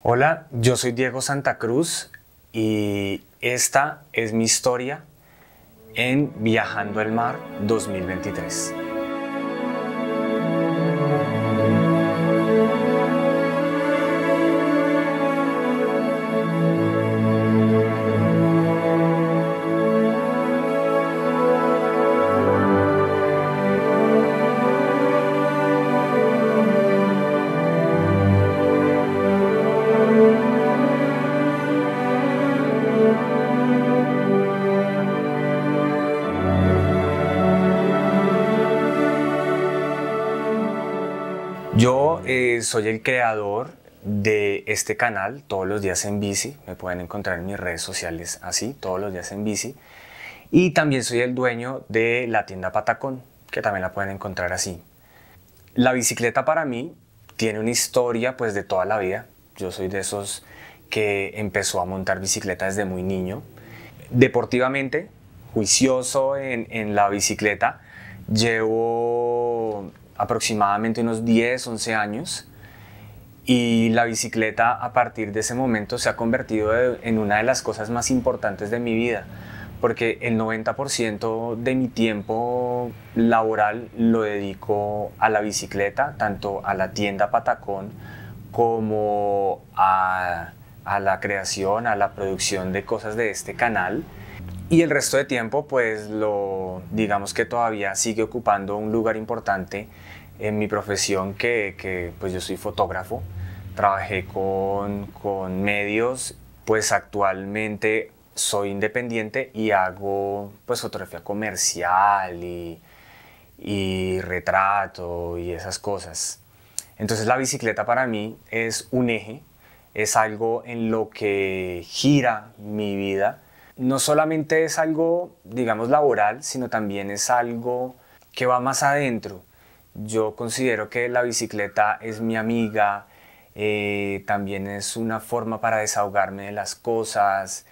Hola, yo soy Diego Santacruz y esta es mi historia en Viajando el Mar 2023. Yo soy el creador de este canal, Todos los Días en Bici. Me pueden encontrar en mis redes sociales así, Todos los Días en Bici. Y también soy el dueño de la tienda Patacón, que también la pueden encontrar así. La bicicleta para mí tiene una historia pues de toda la vida. Yo soy de esos que empezó a montar bicicleta desde muy niño. Deportivamente, juicioso en la bicicleta, llevo aproximadamente unos 10, 11 años, y la bicicleta a partir de ese momento se ha convertido en una de las cosas más importantes de mi vida, porque el 90% de mi tiempo laboral lo dedico a la bicicleta, tanto a la tienda Patacón como a la creación, a la producción de cosas de este canal. Y el resto de tiempo, pues digamos que todavía sigue ocupando un lugar importante en mi profesión, que pues yo soy fotógrafo, trabajé con medios, pues actualmente soy independiente y hago pues fotografía comercial y retrato y esas cosas. Entonces la bicicleta para mí es un eje, es algo en lo que gira mi vida. No solamente es algo, digamos, laboral, sino también es algo que va más adentro. Yo considero que la bicicleta es mi amiga, también es una forma para desahogarme de las cosas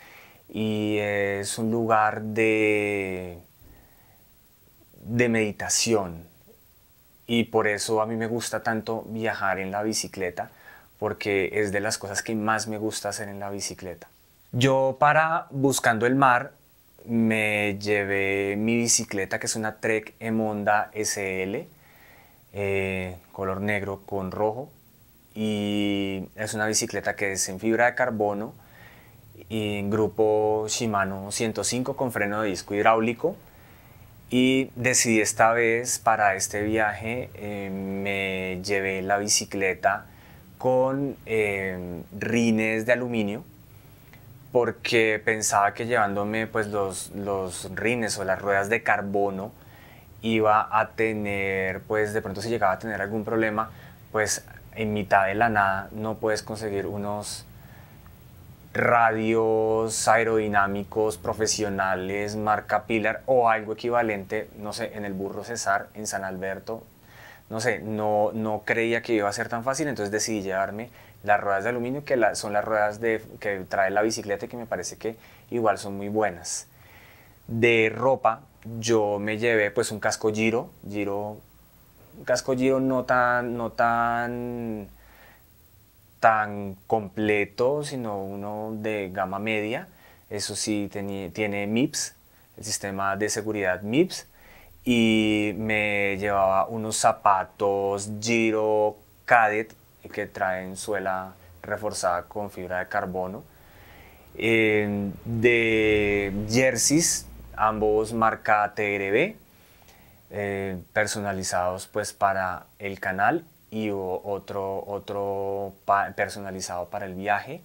y es un lugar de meditación. Y por eso a mí me gusta tanto viajar en la bicicleta, porque es de las cosas que más me gusta hacer en la bicicleta. Yo para Buscando el Mar me llevé mi bicicleta, que es una Trek Emonda SL, color negro con rojo, y es una bicicleta que es en fibra de carbono y en grupo Shimano 105 con freno de disco hidráulico. Y decidí esta vez para este viaje, me llevé la bicicleta con rines de aluminio, porque pensaba que llevándome pues los rines o las ruedas de carbono iba a tener, pues de pronto si llegaba a tener algún problema, pues en mitad de la nada no puedes conseguir unos radios aerodinámicos profesionales marca Pilar o algo equivalente, no sé, en el Burro Cesar, en San Alberto, no sé, no creía que iba a ser tan fácil. Entonces decidí llevarme las ruedas de aluminio, que son las ruedas que trae la bicicleta, que me parece que igual son muy buenas. De ropa, yo me llevé pues un casco Giro, un casco Giro no tan completo, sino uno de gama media. Eso sí, tiene MIPS, el sistema de seguridad MIPS, y me llevaba unos zapatos Giro Cadet, que traen suela reforzada con fibra de carbono. De jerseys, ambos marca TRB, personalizados pues para el canal, y otro personalizado para el viaje.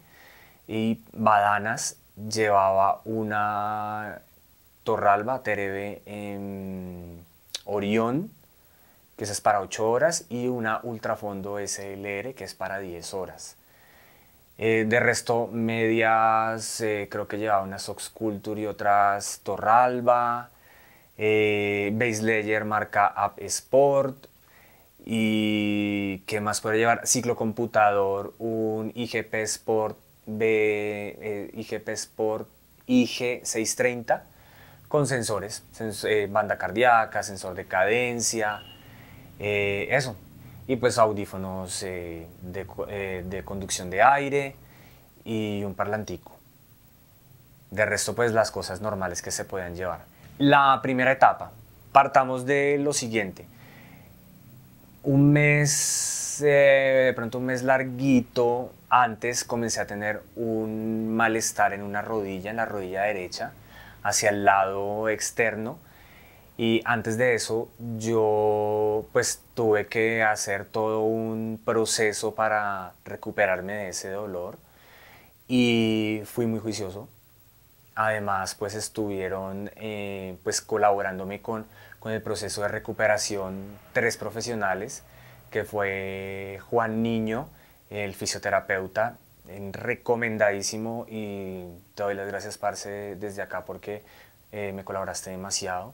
Y badanas, llevaba una Torralba TRB en Orión, que esa es para 8 horas, y una Ultrafondo SLR, que es para 10 horas. De resto, medias, creo que llevaba una Sox Culture y otras Torralba, base layer marca App Sport, y ¿qué más puede llevar? Ciclocomputador, un IGP Sport IG630, con sensores, banda cardíaca, sensor de cadencia. Eso, y pues audífonos de conducción de aire y un parlantico. De resto, pues las cosas normales que se pueden llevar. La primera etapa, partamos de lo siguiente. Un mes, de pronto un mes larguito antes, comencé a tener un malestar en una rodilla, en la rodilla derecha, hacia el lado externo. Y antes de eso, yo pues tuve que hacer todo un proceso para recuperarme de ese dolor. Y fui muy juicioso. Además, pues estuvieron pues colaborándome con el proceso de recuperación tres profesionales, que fue Juan Niño, el fisioterapeuta, recomendadísimo, y te doy las gracias, parce, desde acá, porque me colaboraste demasiado.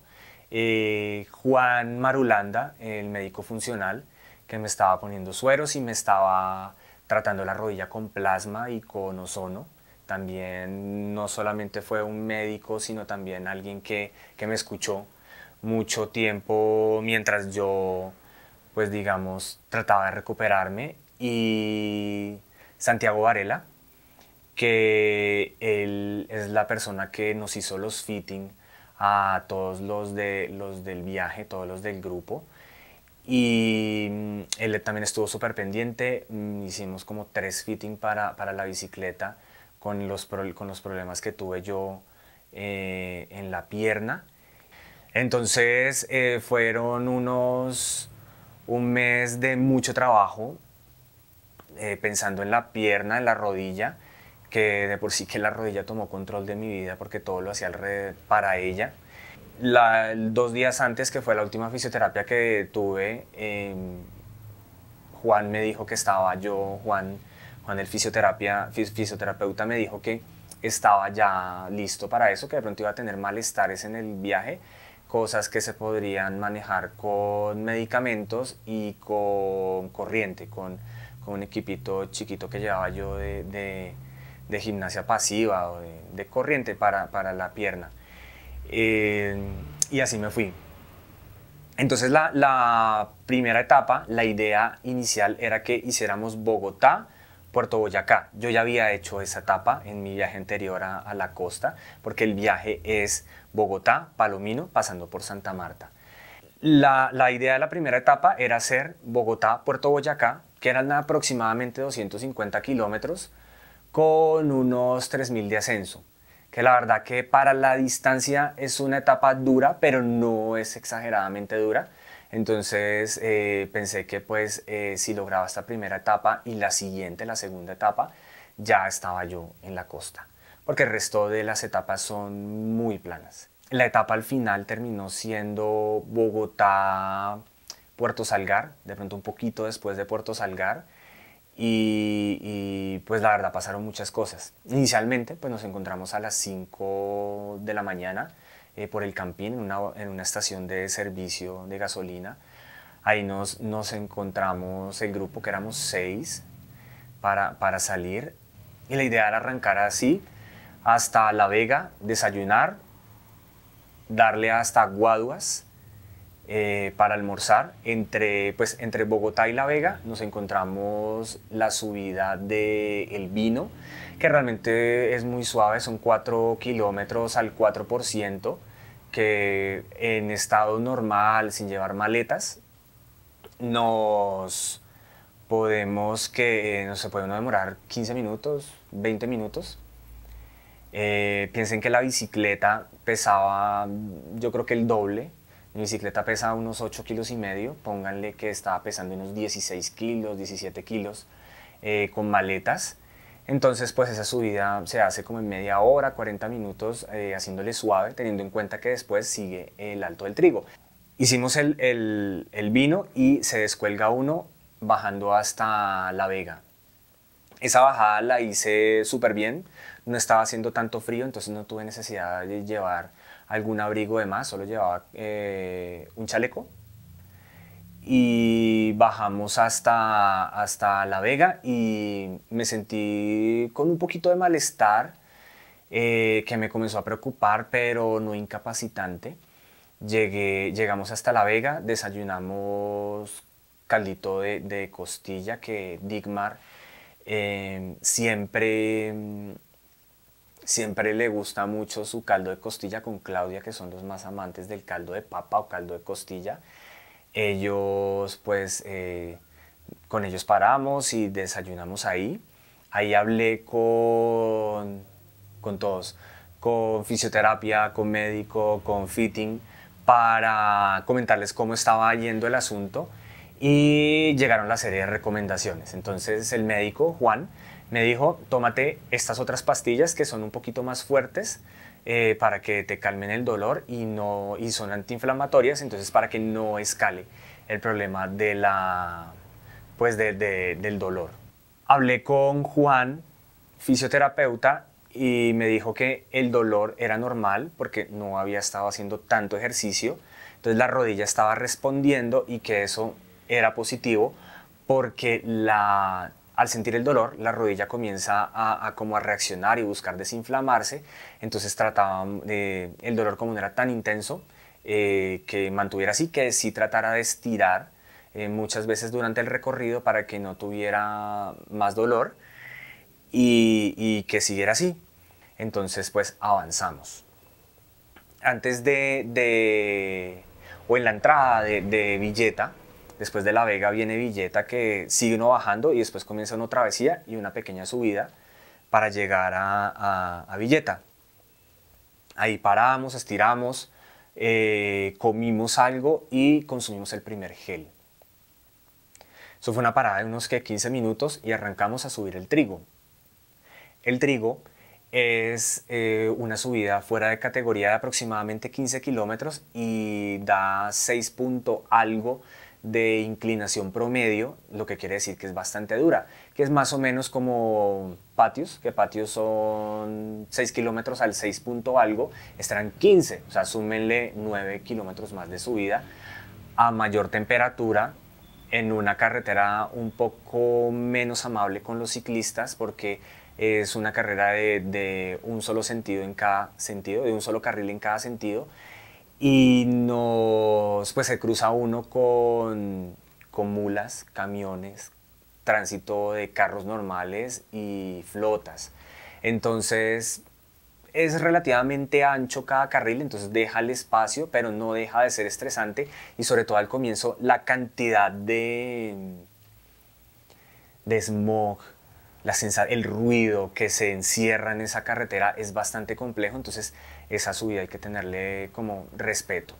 Juan Marulanda, el médico funcional, que me estaba poniendo sueros y me estaba tratando la rodilla con plasma y con ozono. También no solamente fue un médico, sino también alguien que me escuchó mucho tiempo mientras yo, pues digamos, trataba de recuperarme. Y Santiago Varela, que él es la persona que nos hizo los fitting a todos los del viaje, todos los del grupo. Y él también estuvo súper pendiente. Hicimos como tres fitting para la bicicleta, con los problemas que tuve yo en la pierna. Entonces fueron un mes de mucho trabajo, pensando en la pierna, en la rodilla, que de por sí que la rodilla tomó control de mi vida porque todo lo hacía alrededor para ella. Dos días antes, que fue la última fisioterapia que tuve, Juan me dijo que estaba yo, Juan, el fisioterapeuta, me dijo que estaba ya listo para eso, que de pronto iba a tener malestares en el viaje, cosas que se podrían manejar con medicamentos y con corriente, con un equipito chiquito que llevaba yo de gimnasia pasiva o de corriente para la pierna. Y así me fui. Entonces la primera etapa, la idea inicial era que hiciéramos Bogotá, Puerto Boyacá. Yo ya había hecho esa etapa en mi viaje anterior a la costa, porque el viaje es Bogotá, Palomino, pasando por Santa Marta. La idea de la primera etapa era hacer Bogotá, Puerto Boyacá, que eran aproximadamente 250 kilómetros con unos 3.000 de ascenso, que la verdad que para la distancia es una etapa dura, pero no es exageradamente dura. Entonces pensé que pues si lograba esta primera etapa y la siguiente, la segunda etapa, ya estaba yo en la costa, porque el resto de las etapas son muy planas. La etapa al final terminó siendo Bogotá, Puerto Salgar, de pronto un poquito después de Puerto Salgar, y pues la verdad pasaron muchas cosas. Inicialmente pues nos encontramos a las 5 de la mañana, por el Campín, en una estación de servicio de gasolina. Ahí nos encontramos el grupo, que éramos 6, para salir. Y la idea era arrancar así hasta La Vega, desayunar, darle hasta Guaduas para almorzar. Entre Bogotá y La Vega nos encontramos la subida de El Vino, que realmente es muy suave, son 4 kilómetros al 4%, que en estado normal, sin llevar maletas, se puede demorar 15 minutos, 20 minutos. Piensen que la bicicleta pesaba, yo creo que el doble. Mi bicicleta pesa unos 8,5 kilos, pónganle que estaba pesando unos 16 kilos, 17 kilos, con maletas. Entonces pues esa subida se hace como en media hora, 40 minutos, haciéndole suave, teniendo en cuenta que después sigue el Alto del Trigo. Hicimos el Vino y se descuelga uno bajando hasta La Vega. Esa bajada la hice súper bien, no estaba haciendo tanto frío, entonces no tuve necesidad de llevar algún abrigo de más, solo llevaba un chaleco. Y bajamos hasta La Vega y me sentí con un poquito de malestar que me comenzó a preocupar, pero no incapacitante. Llegamos hasta La Vega, desayunamos caldito de costilla que Digmar siempre le gusta mucho su caldo de costilla con Claudia, que son los más amantes del caldo de papa o caldo de costilla. Ellos, pues, con ellos paramos y desayunamos ahí. Ahí hablé con todos, con fisioterapia, con médico, con fitting, para comentarles cómo estaba yendo el asunto, y llegaron la serie de recomendaciones. Entonces el médico, Juan, me dijo, tómate estas otras pastillas que son un poquito más fuertes para que te calmen el dolor y son antiinflamatorias, entonces para que no escale el problema de del dolor. Hablé con Juan, fisioterapeuta, y me dijo que el dolor era normal porque no había estado haciendo tanto ejercicio, entonces la rodilla estaba respondiendo, y que eso era positivo porque al sentir el dolor la rodilla comienza como a reaccionar y buscar desinflamarse. Entonces el dolor, como no era tan intenso, que mantuviera así, que sí tratara de estirar muchas veces durante el recorrido para que no tuviera más dolor y que siguiera así. Entonces, pues, avanzamos. Antes o en la entrada de Villeta, después de La Vega viene Villeta, que sigue uno bajando y después comienza una travesía y una pequeña subida para llegar a Villeta. Ahí paramos, estiramos, comimos algo y consumimos el primer gel. Eso fue una parada de unos 15 minutos y arrancamos a subir el trigo. El trigo es una subida fuera de categoría de aproximadamente 15 kilómetros y da 6 punto algo de inclinación promedio, lo que quiere decir que es bastante dura, que es más o menos como patios, que patios son 6 kilómetros al 6 punto algo, estarán 15, o sea, súmenle 9 kilómetros más de subida a mayor temperatura, en una carretera un poco menos amable con los ciclistas, porque es una carrera de un solo sentido en cada sentido, de un solo carril en cada sentido, y pues se cruza uno con mulas, camiones, tránsito de carros normales y flotas. Entonces es relativamente ancho cada carril, entonces deja el espacio, pero no deja de ser estresante, y sobre todo al comienzo la cantidad de smog, el ruido que se encierra en esa carretera es bastante complejo. Entonces esa subida hay que tenerle como respeto.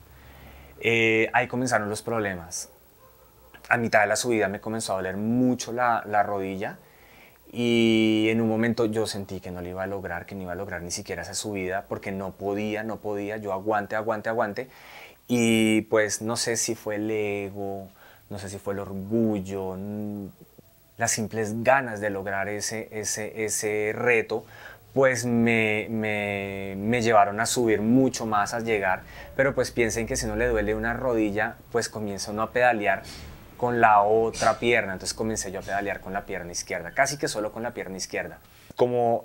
Ahí comenzaron los problemas. A mitad de la subida me comenzó a doler mucho la rodilla, y en un momento yo sentí que no lo iba a lograr, que no iba a lograr ni siquiera esa subida, porque no podía, yo aguante, y pues no sé si fue el ego, no sé si fue el orgullo, las simples ganas de lograr ese reto, pues me llevaron a subir mucho más, a llegar. Pero pues piensen que si no le duele una rodilla, pues comienza uno a pedalear con la otra pierna. Entonces comencé yo a pedalear con la pierna izquierda, casi que solo con la pierna izquierda. Como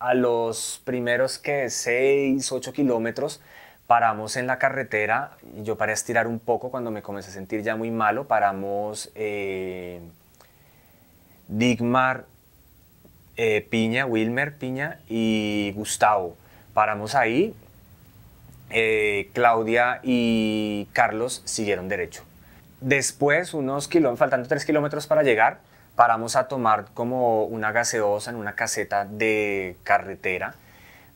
a los primeros 6, 8 kilómetros, paramos en la carretera, yo paré a estirar un poco. Cuando me comencé a sentir ya muy malo, paramos Digmar, Piña, Wilmer Piña y Gustavo. Paramos ahí. Claudia y Carlos siguieron derecho. Después, faltando 3 kilómetros para llegar, paramos a tomar como una gaseosa en una caseta de carretera.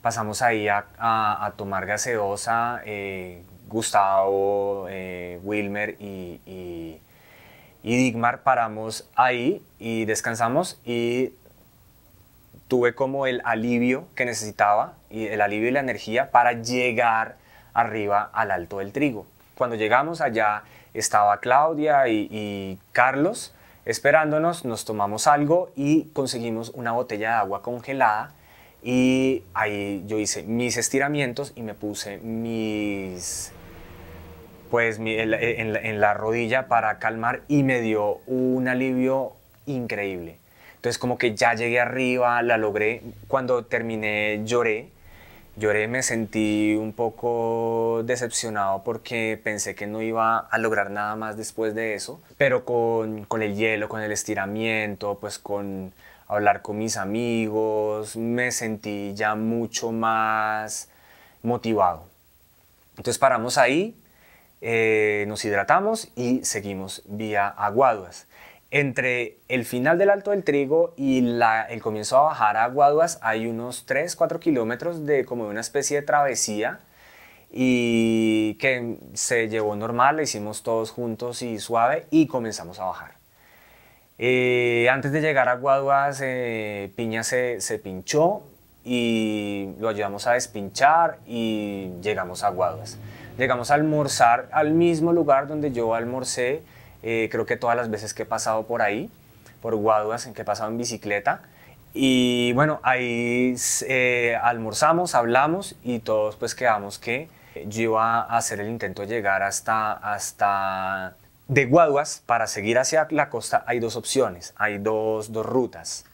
Pasamos ahí a tomar gaseosa, Gustavo, Wilmer y Digmar. Paramos ahí y descansamos, y tuve como el alivio que necesitaba, y el alivio y la energía para llegar arriba al Alto del Trigo. Cuando llegamos allá estaba Claudia y Carlos esperándonos, nos tomamos algo y conseguimos una botella de agua congelada, y ahí yo hice mis estiramientos y me puse en la rodilla para calmar, y me dio un alivio increíble. Entonces como que ya llegué arriba, la logré. Cuando terminé lloré, Lloré, me sentí un poco decepcionado porque pensé que no iba a lograr nada más después de eso, pero con el hielo, con el estiramiento, pues con hablar con mis amigos, me sentí ya mucho más motivado. Entonces paramos ahí, nos hidratamos y seguimos vía Aguaduas. Entre el final del Alto del Trigo y el comienzo a bajar a Aguaduas hay unos 3-4 kilómetros de como una especie de travesía y que se llevó normal, la hicimos todos juntos y suave y comenzamos a bajar. Antes de llegar a Aguaduas, Piña se pinchó y lo ayudamos a despinchar y llegamos a Aguaduas. Llegamos a almorzar al mismo lugar donde yo almorcé. Creo que todas las veces que he pasado por ahí, por Aguaduas, que he pasado en bicicleta. Y bueno, ahí almorzamos, hablamos y todos pues quedamos que yo iba a hacer el intento de llegar hasta de Aguaduas. Para seguir hacia la costa hay dos opciones, hay dos rutas.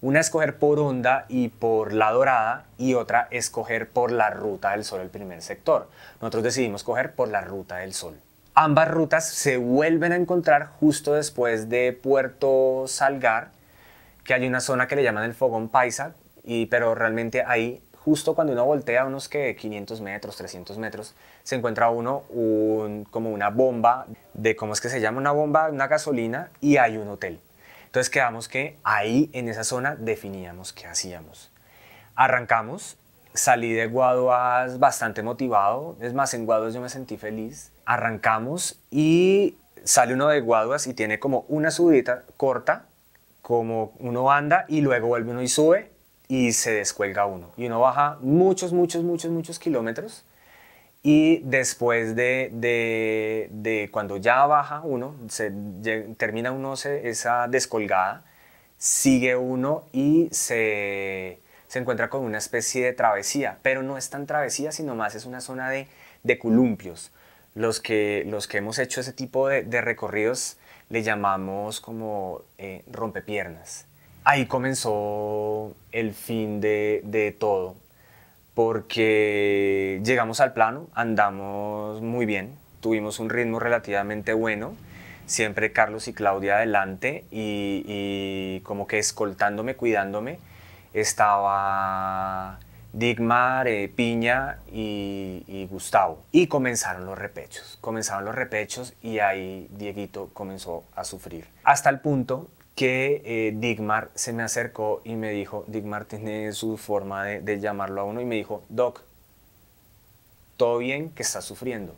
Una es coger por Honda y por La Dorada y otra es coger por la Ruta del Sol, el primer sector. Nosotros decidimos coger por la Ruta del Sol. Ambas rutas se vuelven a encontrar justo después de Puerto Salgar, que hay una zona que le llaman el Fogón Paisa, pero realmente ahí, justo cuando uno voltea unos que 500 metros, 300 metros, se encuentra uno como una bomba, ¿cómo es que se llama? Una bomba, una gasolina, y hay un hotel. Entonces quedamos que ahí, en esa zona, definíamos qué hacíamos. Arrancamos, salí de Aguaduas bastante motivado, es más, en Aguaduas yo me sentí feliz. Arrancamos y sale uno de Aguaduas y tiene como una subidita corta, como uno anda y luego vuelve uno y sube y se descuelga uno. Y uno baja muchos kilómetros y después de cuando ya baja uno, termina uno esa descolgada, sigue uno y se encuentra con una especie de travesía, pero no es tan travesía, sino más es una zona de columpios. Los que hemos hecho ese tipo de recorridos le llamamos como rompepiernas. Ahí comenzó el fin de todo, porque llegamos al plano, andamos muy bien, tuvimos un ritmo relativamente bueno, siempre Carlos y Claudia adelante y como que escoltándome, cuidándome, estaba Digmar, Piña y Gustavo. Y comenzaron los repechos y ahí Dieguito comenzó a sufrir. Hasta el punto que Digmar se me acercó y me dijo, Digmar tiene su forma de llamarlo a uno, y me dijo, Doc, todo bien, que está sufriendo.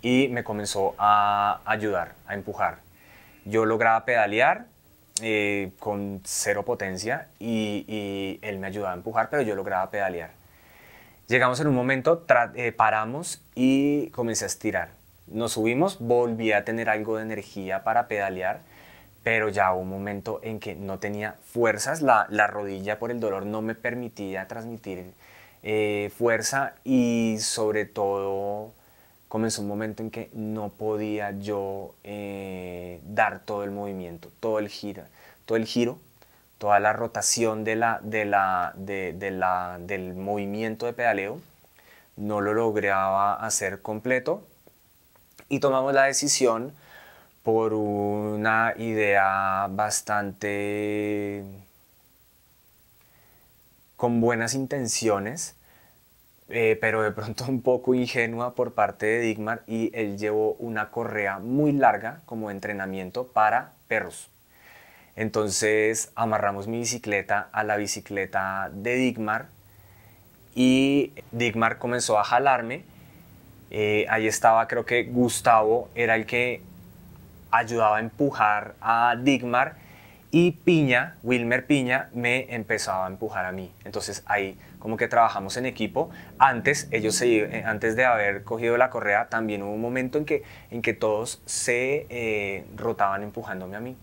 Y me comenzó a ayudar, a empujar. Yo lograba pedalear, con cero potencia y él me ayudaba a empujar, pero yo lograba pedalear. Llegamos en un momento, paramos y comencé a estirar. Nos subimos, volví a tener algo de energía para pedalear, pero ya hubo un momento en que no tenía fuerzas, la rodilla por el dolor no me permitía transmitir fuerza y sobre todo comenzó un momento en que no podía yo dar todo el movimiento, todo el giro, toda la rotación del movimiento de pedaleo. No lo lograba hacer completo y tomamos la decisión por una idea bastante con buenas intenciones, pero de pronto un poco ingenua por parte de Digmar, y él llevó una correa muy larga como entrenamiento para perros. Entonces amarramos mi bicicleta a la bicicleta de Digmar y Digmar comenzó a jalarme. Ahí estaba, creo que Gustavo era el que ayudaba a empujar a Digmar y Piña, Wilmer Piña, me empezaba a empujar a mí. Entonces ahí como que trabajamos en equipo. Antes de haber cogido la correa también hubo un momento en que todos se rotaban empujándome a mí.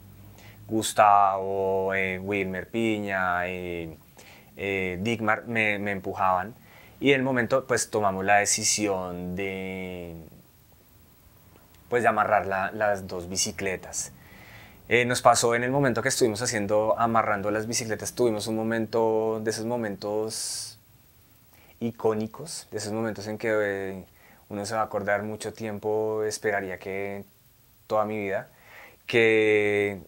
Gustavo, Wilmer Piña, Digmar me empujaban, y en el momento pues tomamos la decisión de amarrar las dos bicicletas. Nos pasó en el momento que estuvimos amarrando las bicicletas, tuvimos un momento de esos momentos icónicos, de esos momentos en que uno se va a acordar mucho tiempo, esperaría que toda mi vida, que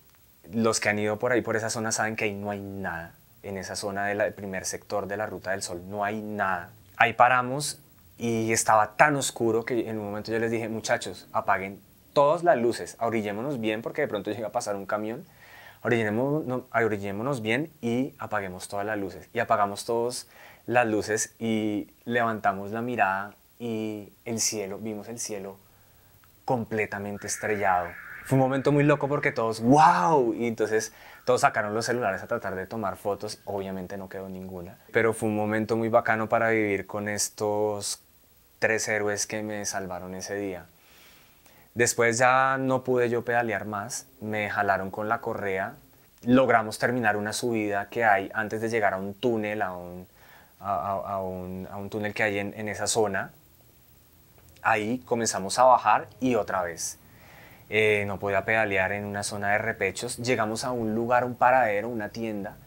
los que han ido por ahí, por esa zona, saben que ahí no hay nada. En esa zona del primer sector de la Ruta del Sol no hay nada. Ahí paramos y estaba tan oscuro que en un momento yo les dije, muchachos, apaguen todas las luces, orillémonos bien porque de pronto llega a pasar un camión, orillémonos bien y apaguemos todas las luces. Y apagamos todas las luces y levantamos la mirada y el cielo, vimos el cielo completamente estrellado. Fue un momento muy loco porque todos, ¡wow! Y entonces todos sacaron los celulares a tratar de tomar fotos, obviamente no quedó ninguna, pero fue un momento muy bacano para vivir con estos tres héroes que me salvaron ese día. Después ya no pude yo pedalear más, me jalaron con la correa, logramos terminar una subida que hay antes de llegar a un túnel, a un túnel que hay en esa zona. Ahí comenzamos a bajar y otra vez. No podía pedalear en una zona de repechos. Llegamos a un lugar, un paradero, una tienda,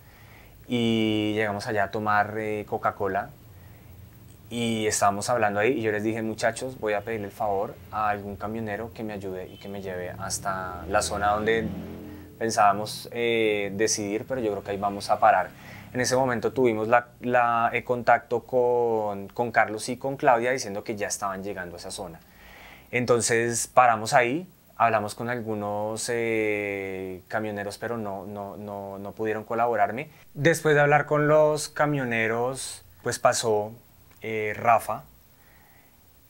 y llegamos allá a tomar Coca-Cola y estábamos hablando ahí y yo les dije, muchachos, voy a pedirle el favor a algún camionero que me ayude y que me lleve hasta la zona donde pensábamos decidir, pero yo creo que ahí vamos a parar. En ese momento tuvimos el contacto con Carlos y con Claudia diciendo que ya estaban llegando a esa zona. Entonces paramos ahí. Hablamos con algunos camioneros, pero no pudieron colaborarme. Después de hablar con los camioneros, pues pasó Rafa.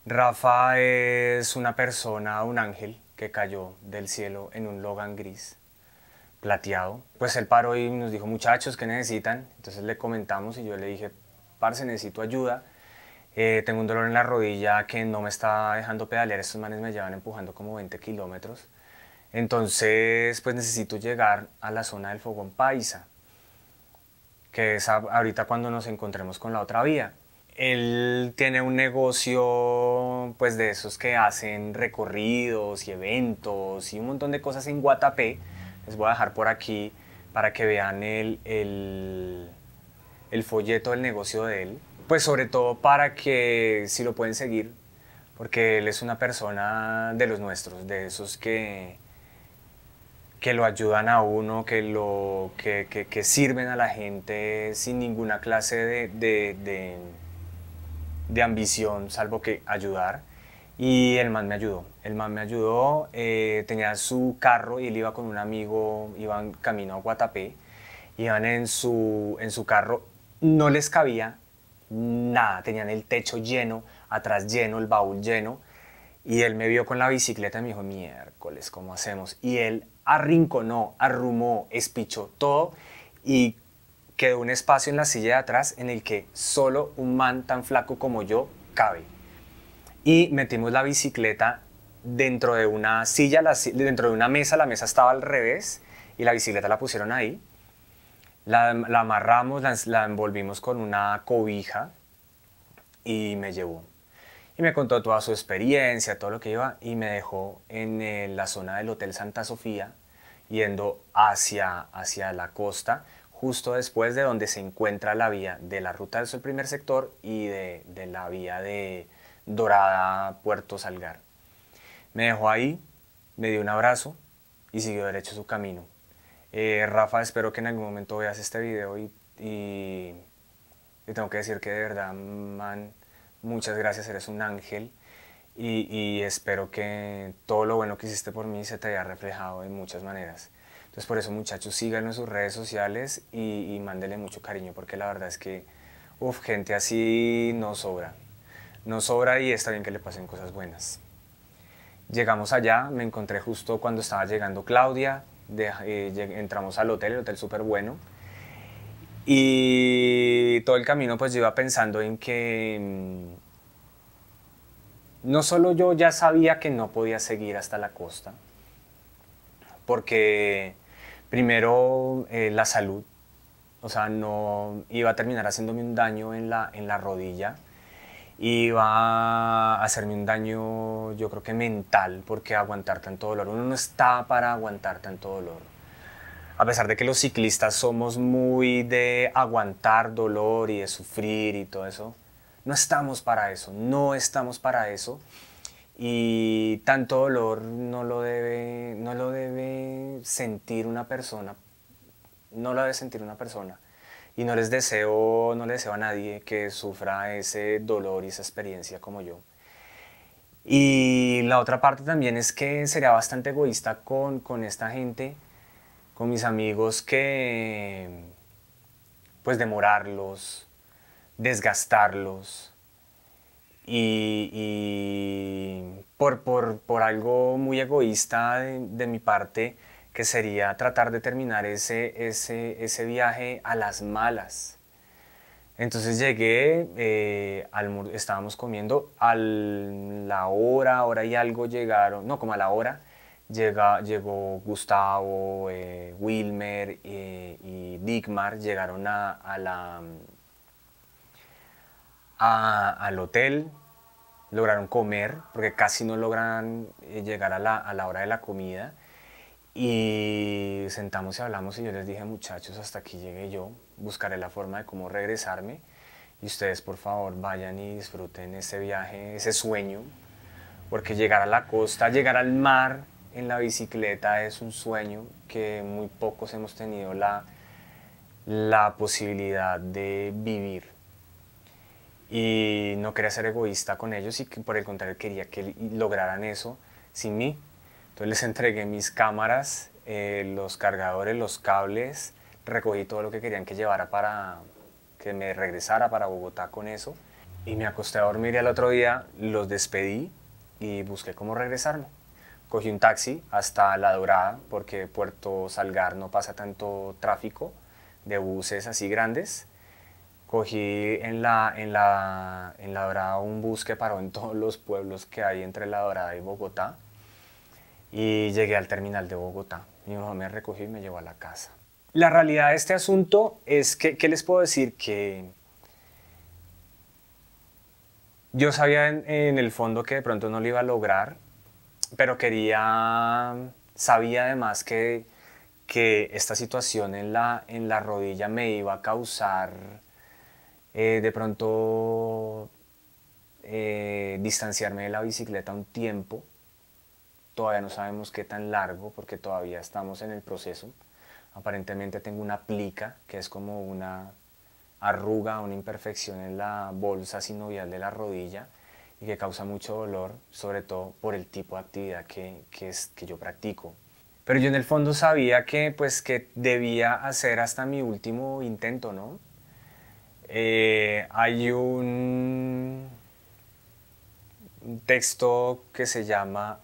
Rafa es una persona, un ángel, que cayó del cielo en un Logan gris, plateado. Pues él paró y nos dijo, muchachos, ¿qué necesitan? Entonces le comentamos y yo le dije, parce, necesito ayuda. Tengo un dolor en la rodilla que no me está dejando pedalear, estos manes me llevan empujando como 20 kilómetros, entonces pues necesito llegar a la zona del Fogón Paisa, que es ahorita cuando nos encontremos con la otra vía. Él tiene un negocio pues de esos que hacen recorridos y eventos y un montón de cosas en Guatapé, les voy a dejar por aquí para que vean el folleto del negocio de él. Pues sobre todo para que si lo pueden seguir, porque él es una persona de los nuestros, de esos que lo ayudan a uno, que sirven a la gente sin ninguna clase de ambición, salvo que ayudar. Y el man me ayudó, tenía su carro y él iba con un amigo, iban camino a Guatapé, iban en su carro, no les cabía nada, tenían el techo lleno, atrás lleno, el baúl lleno, y él me vio con la bicicleta y me dijo, miércoles, ¿cómo hacemos? Y él arrinconó, arrumó, espichó todo y quedó un espacio en la silla de atrás en el que solo un man tan flaco como yo cabe. Y metimos la bicicleta dentro de una silla, dentro de una mesa, la mesa estaba al revés y la bicicleta la pusieron ahí. La amarramos, la envolvimos con una cobija y me llevó. Y me contó toda su experiencia, todo lo que iba, y me dejó en la zona del Hotel Santa Sofía, yendo hacia la costa, justo después de donde se encuentra la vía de la Ruta del Sol primer sector y de la vía de Dorada Puerto Salgar. Me dejó ahí, me dio un abrazo y siguió derecho su camino. Rafa, espero que en algún momento veas este video y tengo que decir que de verdad, man, muchas gracias, eres un ángel y espero que todo lo bueno que hiciste por mí se te haya reflejado de muchas maneras. Entonces por eso, muchachos, síganlo en sus redes sociales y mándele mucho cariño porque la verdad es que gente así nos sobra y está bien que le pasen cosas buenas. Llegamos allá, me encontré justo cuando estaba llegando Claudia. Entramos al hotel, el hotel súper bueno, y todo el camino pues yo iba pensando en que no solo yo ya sabía que no podía seguir hasta la costa, porque primero la salud, o sea, no iba a terminar haciéndome un daño en la rodilla, iba a hacerme un daño, yo creo que mental, porque aguantar tanto dolor, uno no está para aguantar tanto dolor. A pesar de que los ciclistas somos muy de aguantar dolor y de sufrir y todo eso, No estamos para eso, no estamos para eso. Y tanto dolor no lo debe sentir una persona, no lo debe sentir una persona. Y no le deseo a nadie que sufra ese dolor y esa experiencia como yo. Y la otra parte también es que sería bastante egoísta con esta gente, con mis amigos, que pues demorarlos, desgastarlos y por algo muy egoísta de mi parte, que sería tratar de terminar ese viaje a las malas. Entonces llegué, estábamos comiendo, a la hora y algo llegaron, no, como a la hora, llegó Gustavo, Wilmer y Digmar, llegaron al hotel, lograron comer, porque casi no logran llegar a la hora de la comida. Y sentamos y hablamos y yo les dije, muchachos, hasta aquí llegué yo, buscaré la forma de cómo regresarme y ustedes por favor vayan y disfruten ese viaje, ese sueño, porque llegar a la costa, llegar al mar en la bicicleta es un sueño que muy pocos hemos tenido la posibilidad de vivir. Y no quería ser egoísta con ellos y por el contrario quería que lograran eso sin mí. Entonces les entregué mis cámaras, los cargadores, los cables, recogí todo lo que querían que llevara para que me regresara para Bogotá con eso. Y me acosté a dormir y al otro día los despedí y busqué cómo regresarme. Cogí un taxi hasta La Dorada porque Puerto Salgar no pasa tanto tráfico de buses así grandes. Cogí en la Dorada un bus que paró en todos los pueblos que hay entre La Dorada y Bogotá. Y llegué al terminal de Bogotá. Mi mamá me recogió y me llevó a la casa. La realidad de este asunto es que, ¿qué les puedo decir? Que yo sabía en el fondo que de pronto no lo iba a lograr, pero sabía además que esta situación en la rodilla me iba a causar de pronto distanciarme de la bicicleta un tiempo. Todavía no sabemos qué tan largo porque todavía estamos en el proceso. Aparentemente tengo una plica que es como una arruga, una imperfección en la bolsa sinovial de la rodilla y que causa mucho dolor, sobre todo por el tipo de actividad que yo practico. Pero yo en el fondo sabía que debía hacer hasta mi último intento, ¿no? Hay un texto que se llama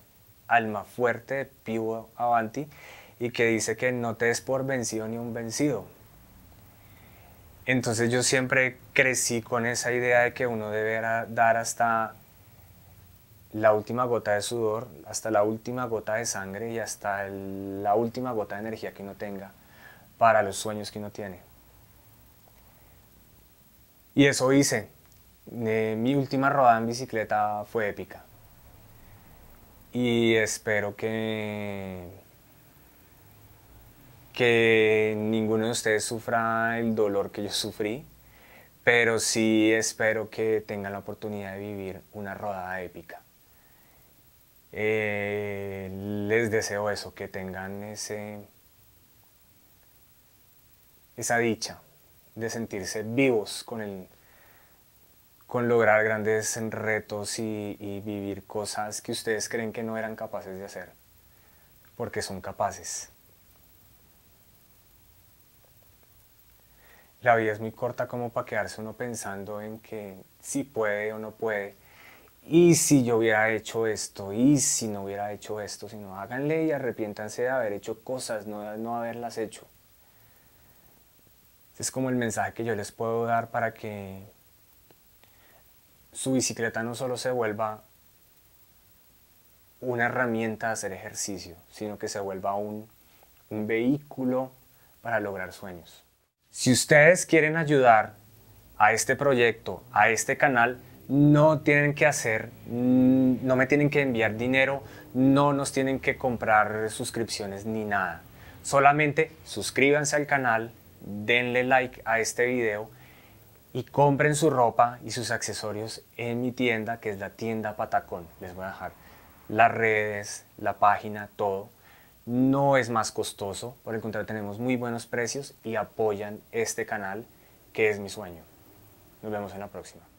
Alma Fuerte de Pío Avanti y que dice que no te des por vencido ni un vencido. Entonces yo siempre crecí con esa idea de que uno debe dar hasta la última gota de sudor, hasta la última gota de sangre y hasta la última gota de energía que uno tenga para los sueños que uno tiene. Y eso hice. Mi última rodada en bicicleta fue épica. Y espero que ninguno de ustedes sufra el dolor que yo sufrí, pero sí espero que tengan la oportunidad de vivir una rodada épica. Les deseo eso, que tengan esa dicha de sentirse vivos con lograr grandes retos y vivir cosas que ustedes creen que no eran capaces de hacer, porque son capaces. La vida es muy corta como para quedarse uno pensando en que si puede o no puede, y si yo hubiera hecho esto, y si no hubiera hecho esto, sino háganle y arrepiéntanse de haber hecho cosas, no haberlas hecho. Es como el mensaje que yo les puedo dar para que su bicicleta no solo se vuelva una herramienta de hacer ejercicio, sino que se vuelva un vehículo para lograr sueños. Si ustedes quieren ayudar a este proyecto, a este canal, no me tienen que enviar dinero, no nos tienen que comprar suscripciones ni nada. Solamente suscríbanse al canal, denle like a este video y compren su ropa y sus accesorios en mi tienda, que es la tienda Patacón. Les voy a dejar las redes, la página, todo. No es más costoso, por el contrario tenemos muy buenos precios y apoyan este canal, que es mi sueño. Nos vemos en la próxima.